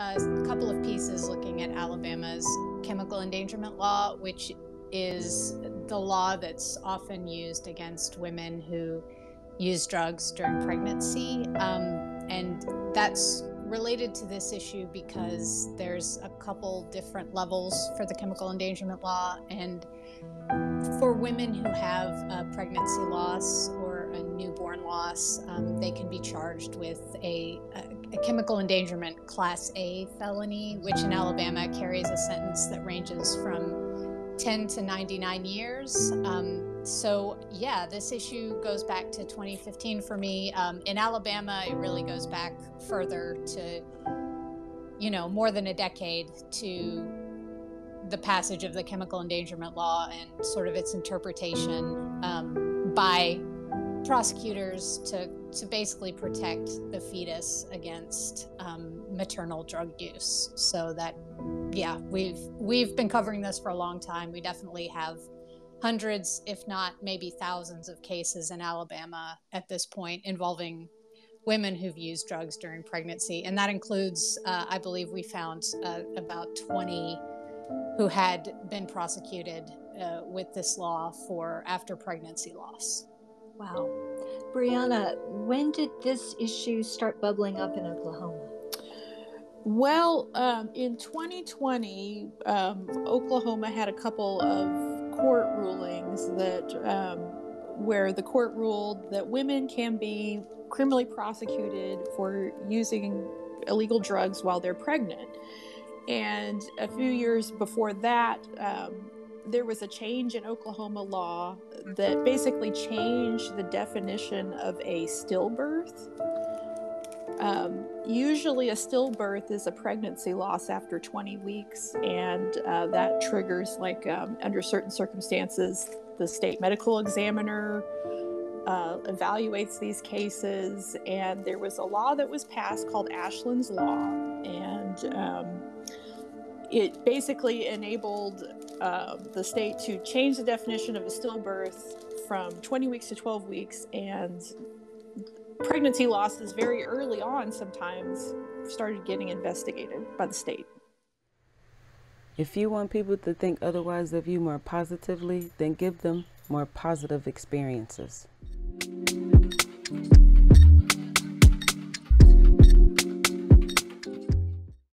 a couple of pieces looking at Alabama's chemical endangerment law, which is the law that's often used against women who use drugs during pregnancy. And that's related to this issue because there's a couple different levels for the chemical endangerment law. And for women who have a pregnancy loss or a newborn loss, they can be charged with a chemical endangerment Class A felony, which in Alabama carries a sentence that ranges from 10 to 99 years. So yeah, this issue goes back to 2015 for me. In Alabama, it really goes back further to, you know, more than a decade to the passage of the chemical endangerment law and sort of its interpretation by prosecutors to basically protect the fetus against maternal drug use. So that, yeah, we've been covering this for a long time. We definitely have hundreds, if not maybe thousands of cases in Alabama at this point involving women who've used drugs during pregnancy. And that includes, I believe we found about 20 who had been prosecuted with this law for after pregnancy loss. Wow. Brianna, when did this issue start bubbling up in Oklahoma? Well, in 2020, Oklahoma had a couple of court rulings that where the court ruled that women can be criminally prosecuted for using illegal drugs while they're pregnant. And a few years before that, there was a change in Oklahoma law that basically changed the definition of a stillbirth. Usually a stillbirth is a pregnancy loss after 20 weeks, and that triggers, like, under certain circumstances, the state medical examiner evaluates these cases. And there was a law that was passed called Ashland's Law, and it basically enabled the state to change the definition of a stillbirth from 20 weeks to 12 weeks, and pregnancy losses very early on sometimes started getting investigated by the state. If you want people to think otherwise of you more positively, then give them more positive experiences.